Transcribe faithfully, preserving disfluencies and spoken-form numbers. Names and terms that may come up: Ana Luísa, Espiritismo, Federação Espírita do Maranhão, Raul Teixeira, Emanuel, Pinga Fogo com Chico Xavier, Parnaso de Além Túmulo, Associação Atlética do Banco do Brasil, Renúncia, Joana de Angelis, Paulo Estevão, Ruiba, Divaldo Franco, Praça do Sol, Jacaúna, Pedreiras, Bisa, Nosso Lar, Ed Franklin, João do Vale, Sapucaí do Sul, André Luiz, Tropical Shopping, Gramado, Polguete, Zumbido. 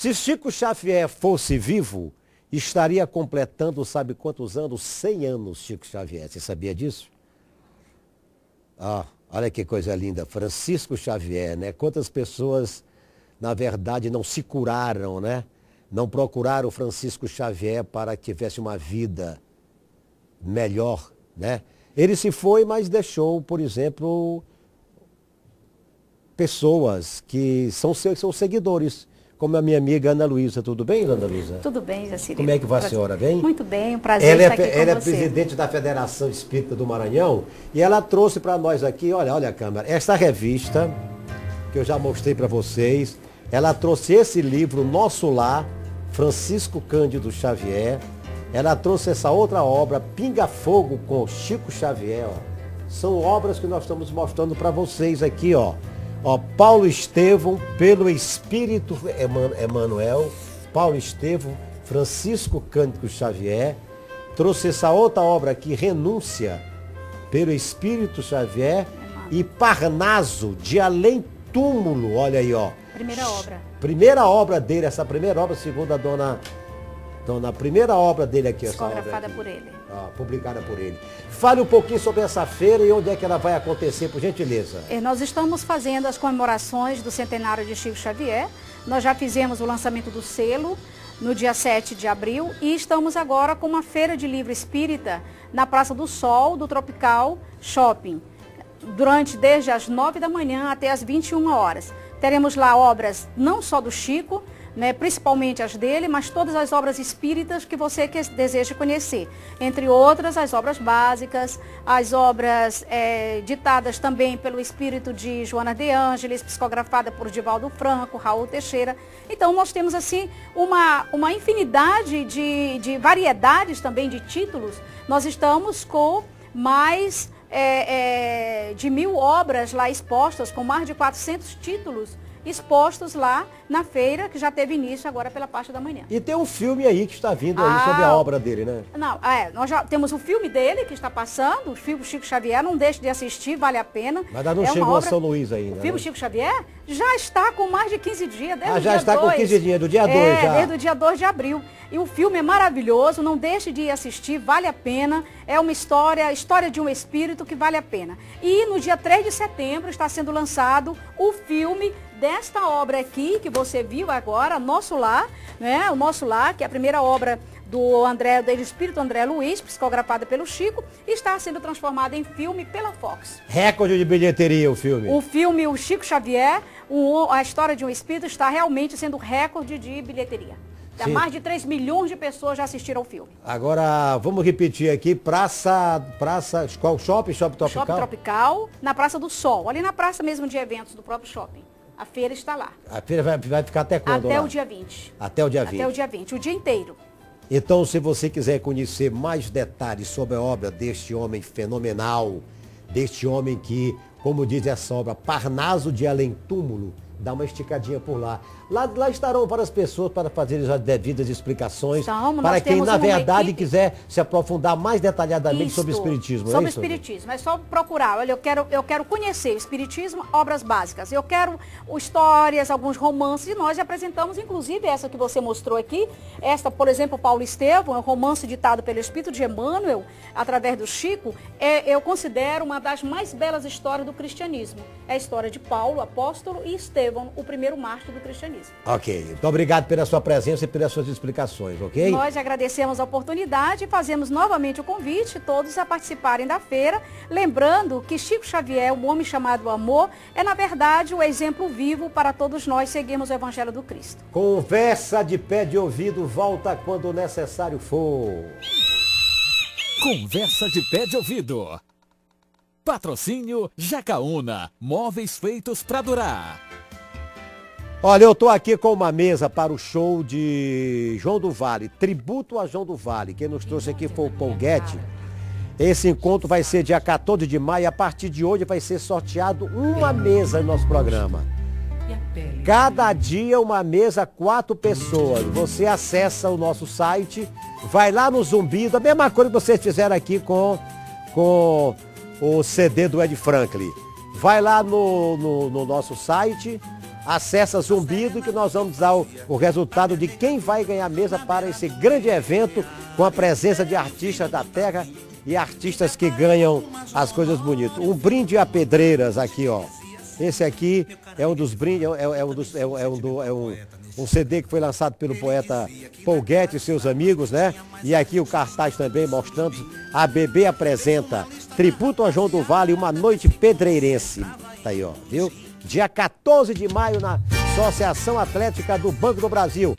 Se Chico Xavier fosse vivo, estaria completando, sabe quantos anos? cem anos, Chico Xavier. Você sabia disso? Ah, olha que coisa linda. Francisco Xavier, né? Quantas pessoas, na verdade, não se curaram, né? Não procuraram o Francisco Xavier para que tivesse uma vida melhor, né? Ele se foi, mas deixou, por exemplo, pessoas que são seus seguidores, como a minha amiga Ana Luísa. Tudo bem, Ana Luísa? Tudo bem, Jacirinha. Como é que vai a senhora? Bem? Muito bem, um prazer ela estar aqui é, com Ela você. é presidente da Federação Espírita do Maranhão e ela trouxe para nós aqui, olha, olha a câmera, esta revista que eu já mostrei para vocês. Ela trouxe esse livro, Nosso Lar, Francisco Cândido Xavier. Ela trouxe essa outra obra, Pinga Fogo com Chico Xavier. Ó. São obras que nós estamos mostrando para vocês aqui, ó. Ó, Paulo Estevão, pelo Espírito Emanuel, Paulo Estevão, Francisco Cândido Xavier. Trouxe essa outra obra aqui, Renúncia, pelo Espírito Xavier. E Parnaso de Além Túmulo, olha aí, ó. Primeira obra. Primeira obra dele, essa primeira obra, segundo a dona... Então, na primeira obra dele aqui, essa obra aqui, por ele. Ah, publicada por ele. Fale um pouquinho sobre essa feira e onde é que ela vai acontecer, por gentileza. É, nós estamos fazendo as comemorações do centenário de Chico Xavier. Nós já fizemos o lançamento do selo no dia sete de abril e estamos agora com uma feira de livro espírita na Praça do Sol, do Tropical Shopping, durante desde as nove da manhã até as vinte e uma horas. Teremos lá obras não só do Chico, né, principalmente as dele, mas todas as obras espíritas que você que deseja conhecer. Entre outras, as obras básicas, as obras é, ditadas também pelo espírito de Joana de Angelis, psicografada por Divaldo Franco, Raul Teixeira. Então, nós temos assim uma, uma infinidade de, de variedades também de títulos. Nós estamos com mais é, é, de mil obras lá expostas, com mais de quatrocentos títulos. Expostos lá na feira, que já teve início agora pela parte da manhã. E tem um filme aí que está vindo aí ah, sobre a obra dele, né? Não, é, nós já temos o filme dele que está passando, o filme Chico Xavier, não deixe de assistir, vale a pena. Mas ainda não é chegou obra... a São Luís ainda. O filme né? Chico Xavier já está com mais de quinze dias, desde ah, o dia dois. Ah, já está dois. Com quinze dias, do dia dois é, já. Desde o dia dois de abril. E o filme é maravilhoso, não deixe de assistir, vale a pena. É uma história, história de um espírito que vale a pena. E no dia três de setembro está sendo lançado o filme desta obra aqui, que você viu agora, Nosso Lar, né? O Nosso Lar, que é a primeira obra do André, do espírito André Luiz, psicografada pelo Chico, está sendo transformada em filme pela Fox. Recorde de bilheteria o filme. O filme, o Chico Xavier, o, a história de um espírito, está realmente sendo recorde de bilheteria. Sim. Mais de três milhões de pessoas já assistiram ao filme. Agora, vamos repetir aqui, praça, praça, qual shopping? Shopping Tropical? Shopping Tropical, na Praça do Sol, ali na praça mesmo de eventos do próprio shopping. A feira está lá. A feira vai, vai ficar até quando? Até lá? O dia vinte. Até o dia vinte. Até o dia vinte, o dia inteiro. Então, se você quiser conhecer mais detalhes sobre a obra deste homem fenomenal, deste homem que, como diz essa obra, Parnaso de Além Túmulo, dá uma esticadinha por lá. Lá, lá estarão várias pessoas para fazerem as devidas explicações, Estamos, para quem, na verdade, equipe... quiser se aprofundar mais detalhadamente Isto, sobre o Espiritismo. Sobre o é Espiritismo, é só procurar. Olha, eu quero, eu quero conhecer o Espiritismo, obras básicas. Eu quero histórias, alguns romances, e nós apresentamos, inclusive, essa que você mostrou aqui. Esta, por exemplo, Paulo Estevão, é um romance ditado pelo Espírito de Emanuel, através do Chico. É, eu considero uma das mais belas histórias do cristianismo. É a história de Paulo, apóstolo, e Estevão, o primeiro mártir do cristianismo. Ok, muito obrigado pela sua presença e pelas suas explicações, ok? Nós agradecemos a oportunidade e fazemos novamente o convite a todos a participarem da feira, lembrando que Chico Xavier, o homem chamado amor, é na verdade o exemplo vivo para todos nós seguirmos o Evangelho do Cristo. Conversa de pé de ouvido volta quando necessário for. Conversa de pé de ouvido. Patrocínio Jacaúna, móveis feitos para durar. Olha, eu estou aqui com uma mesa para o show de João do Vale, tributo a João do Vale. Quem nos trouxe aqui foi o Polguete. Esse encontro vai ser dia quatorze de maio e a partir de hoje vai ser sorteado uma mesa no nosso programa. Cada dia uma mesa, quatro pessoas. Você acessa o nosso site, vai lá no Zumbido, a mesma coisa que vocês fizeram aqui com, com o C D do Ed Franklin. Vai lá no, no, no nosso site... acessa Zumbido, que nós vamos dar o, o resultado de quem vai ganhar mesa para esse grande evento, com a presença de artistas da terra e artistas que ganham as coisas bonitas. Um brinde a pedreiras aqui, ó. Esse aqui é um dos brindes, é, é um dos, é, é um do, é um, um C D que foi lançado pelo poeta Polguete e seus amigos, né? E aqui o cartaz também mostrando. A B B apresenta tributo a João do Vale, uma noite pedreirense. Tá aí, ó, viu? Dia quatorze de maio na Associação Atlética do Banco do Brasil.